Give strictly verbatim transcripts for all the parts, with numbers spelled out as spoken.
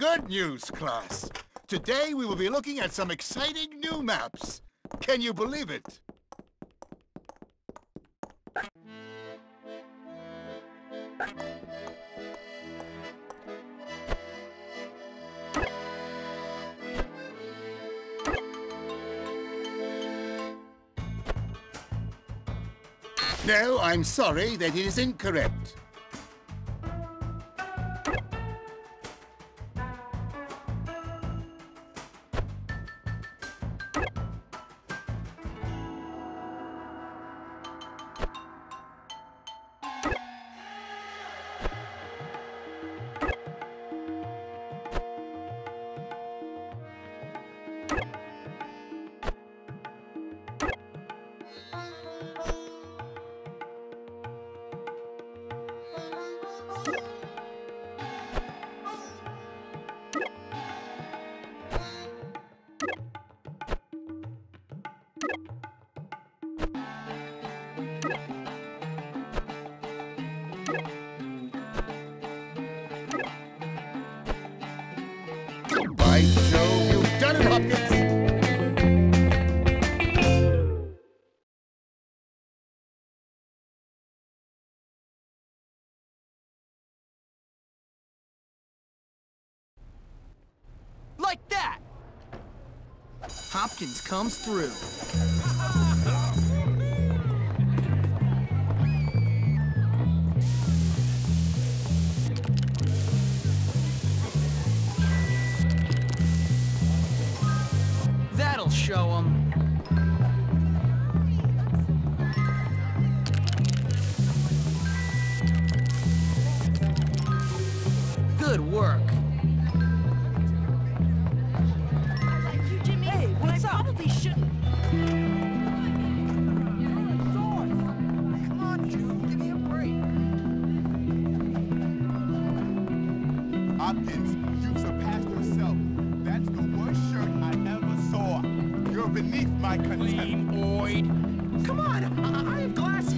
Good news, class. Today we will be looking at some exciting new maps. Can you believe it? No, I'm sorry, that is incorrect. Like that! Hopkins comes through. That'll show 'em. Good work. Probably shouldn't. Come on, dude, give me a break. Hopkins, you surpassed yourself. That's the worst shirt I ever saw. You're beneath my contempt. Oid. Come on, I, I have glasses.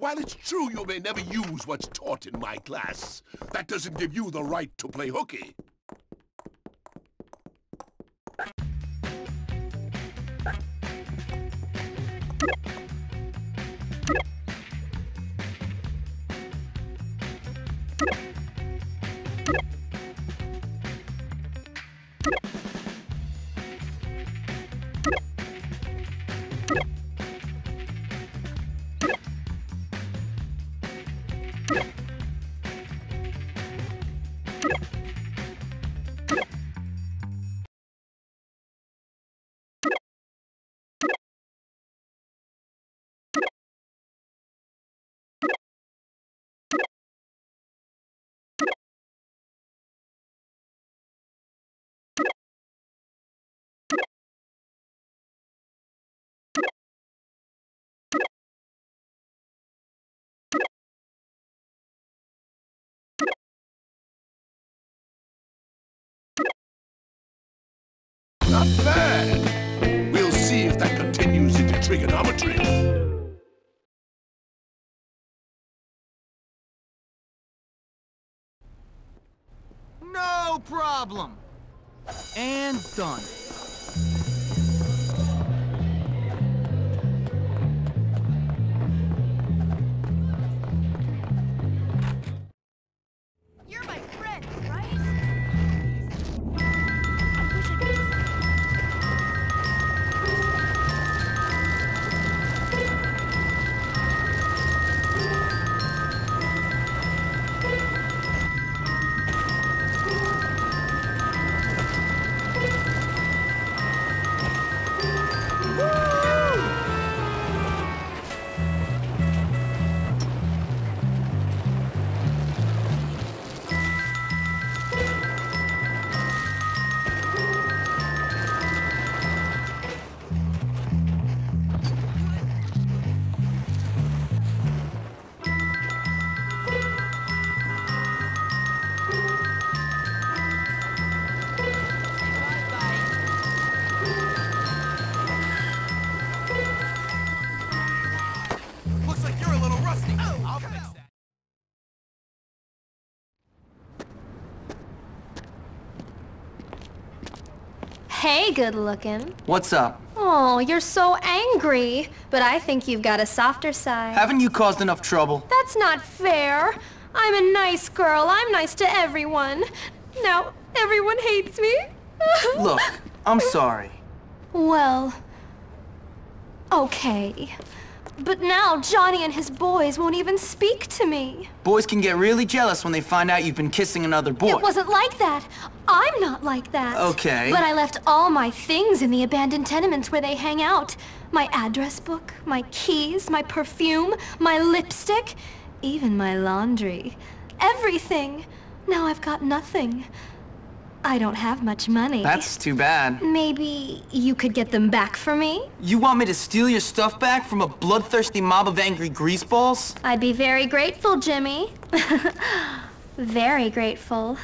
While it's true you may never use what's taught in my class, that doesn't give you the right to play hooky. Not bad! We'll see if that continues into trigonometry. No problem! And done. You're my friend, right? I wish I could Hey, good looking. What's up? Oh, you're so angry. But I think you've got a softer side. Haven't you caused enough trouble? That's not fair. I'm a nice girl. I'm nice to everyone. Now, everyone hates me. Look, I'm sorry. Well, okay. But now Johnny and his boys won't even speak to me. Boys can get really jealous when they find out you've been kissing another boy. It wasn't like that. I'm not like that. Okay. But I left all my things in the abandoned tenements where they hang out. My address book, my keys, my perfume, my lipstick, even my laundry. Everything. Now I've got nothing. I don't have much money. That's too bad. Maybe you could get them back for me? You want me to steal your stuff back from a bloodthirsty mob of angry greaseballs? I'd be very grateful, Jimmy. Very grateful.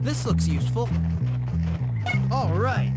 This looks useful. All right.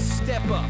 Step up.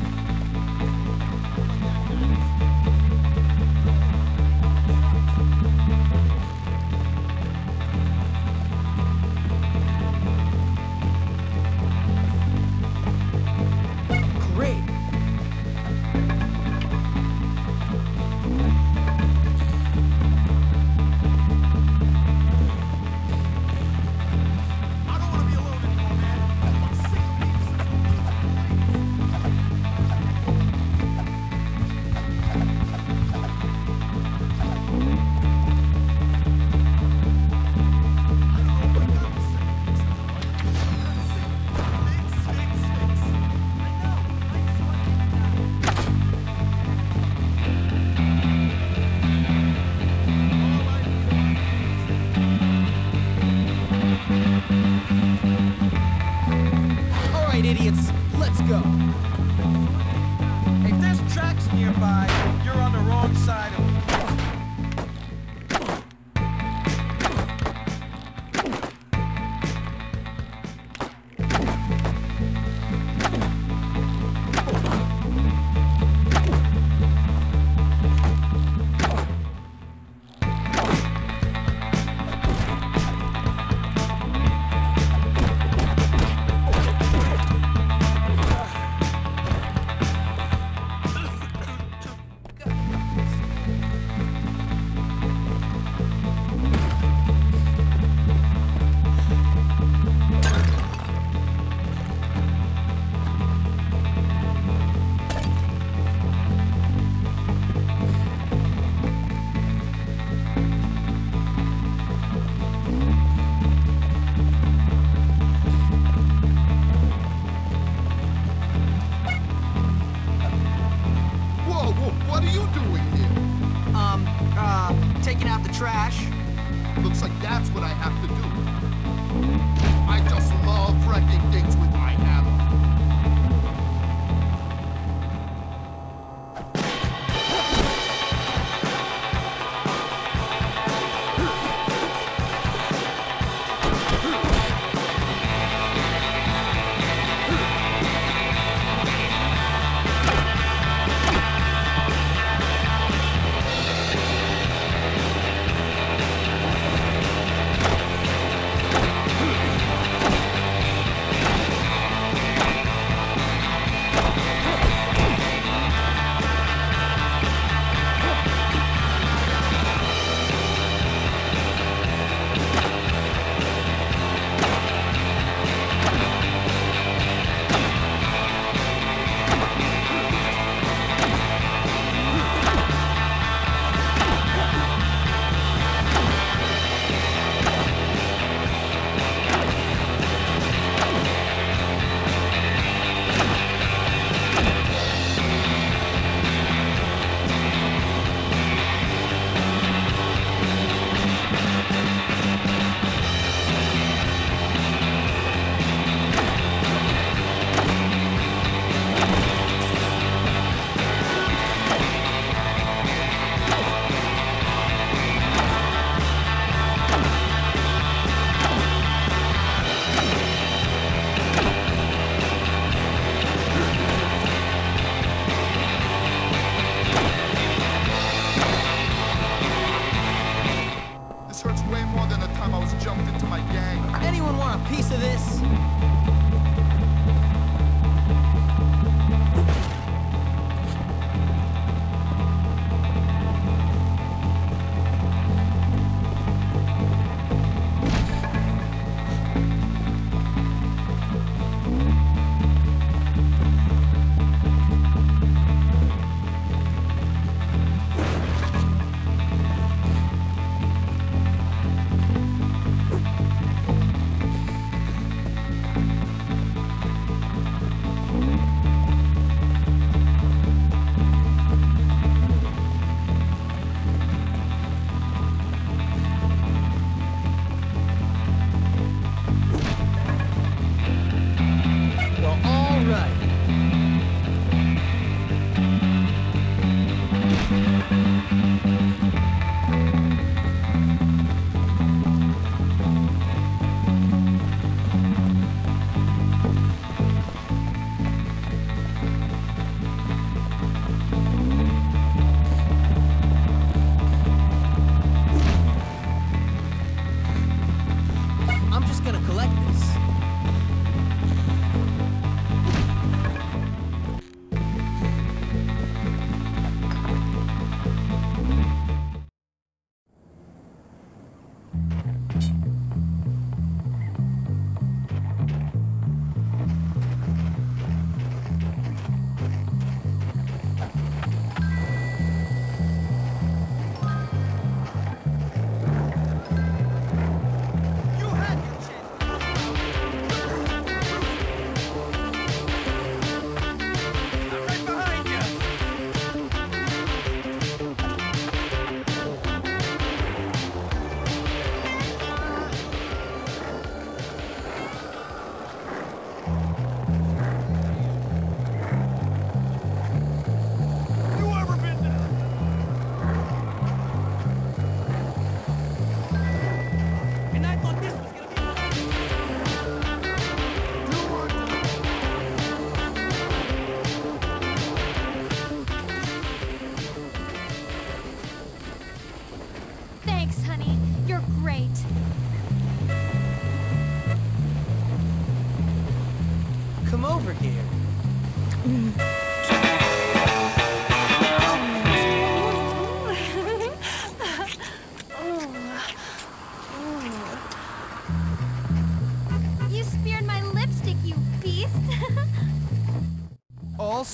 Idiots, let's go. If there's tracks nearby, you're on the wrong side of it. Trash. Looks like that's what I have to do. I just love wrecking things with my hammer.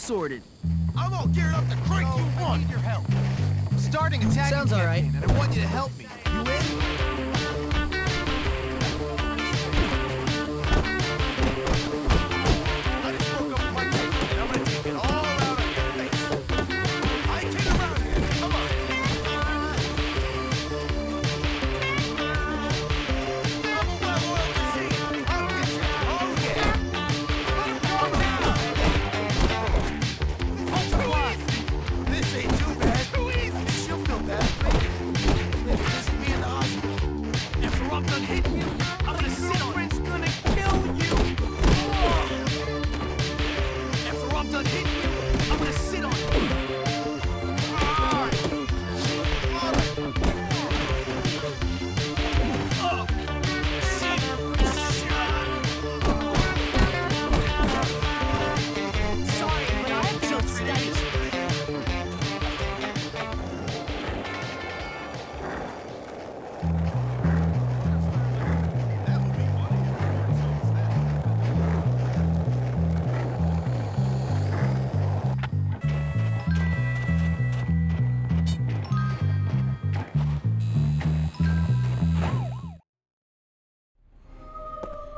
sorted. I'm all geared up to crank oh, you on. I need your help. I'm starting a tagging Sounds all right. and I want you to help me. You in?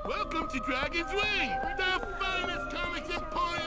Welcome to Dragon's Wing, the finest comics emporium.